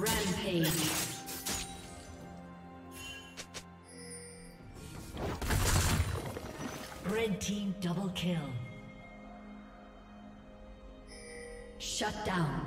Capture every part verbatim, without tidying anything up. Rampage. Red team double kill. Shut down.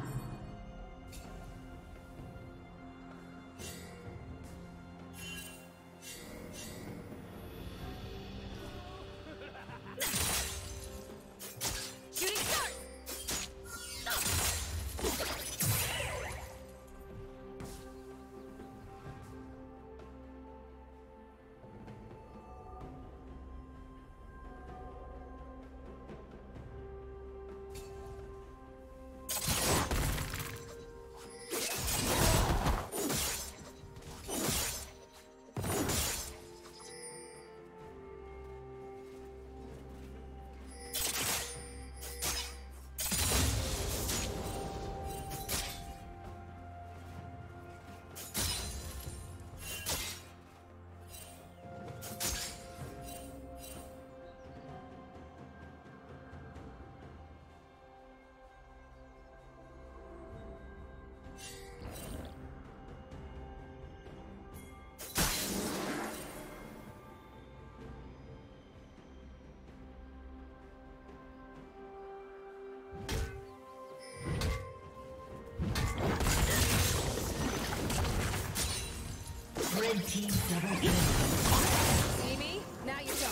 Red team double kill. See me? Now you shut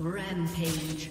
Rampage.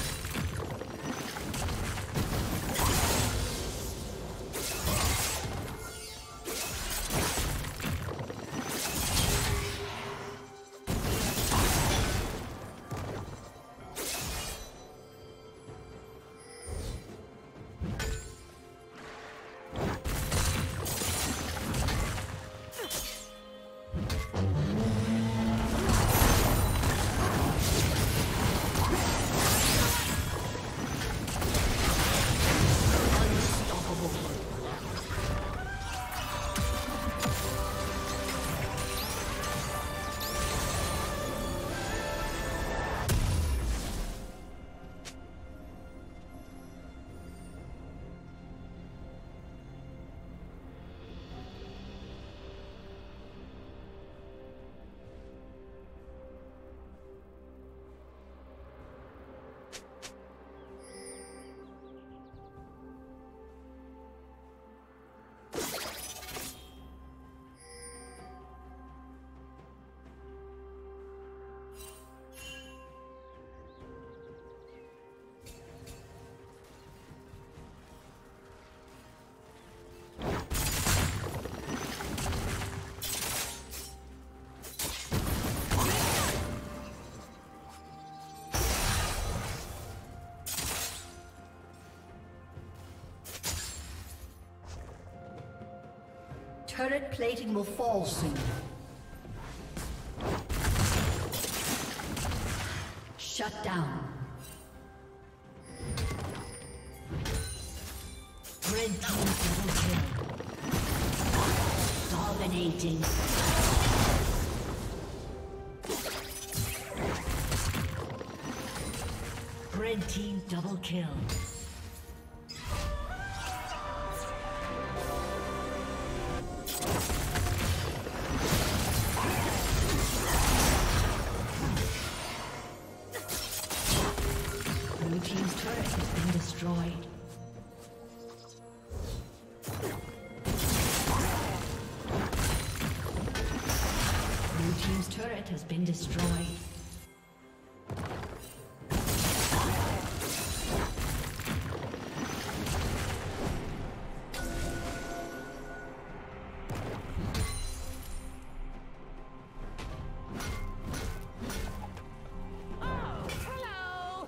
Turret plating will fall soon. Shut down. Red team double kill. Dominating. Red team double kill. Has been destroyed. Oh, hello.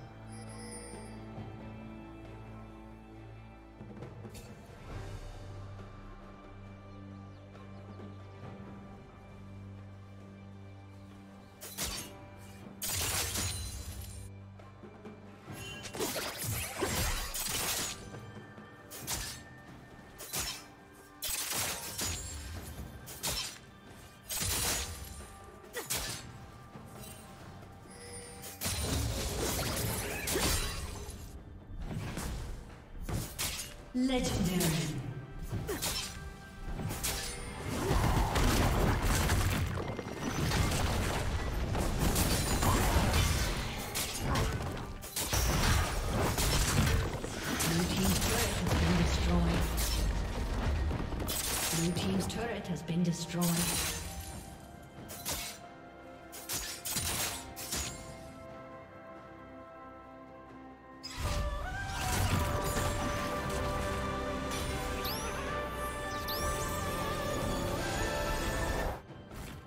Legendary. Blue team's turret has been destroyed. Blue team's turret has been destroyed.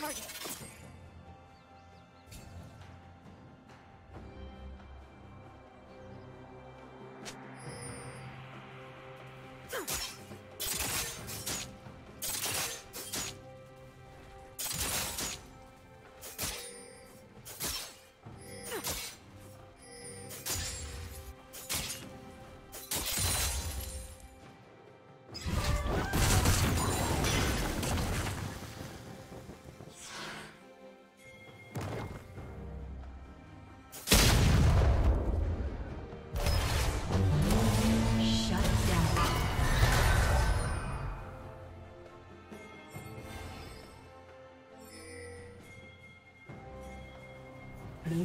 Target. Blue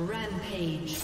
Rampage.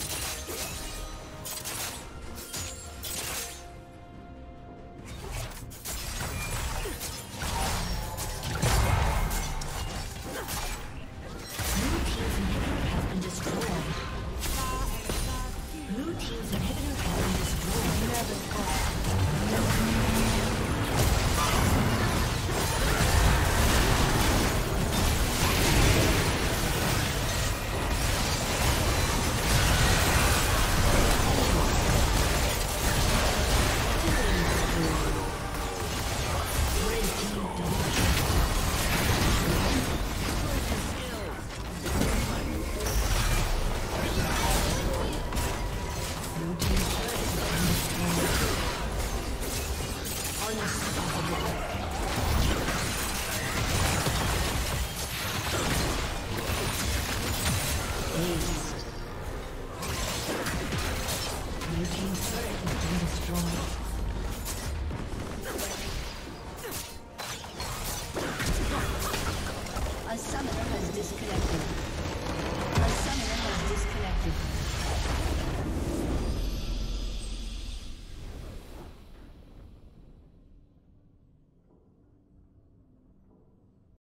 Blue team's turret has been destroyed.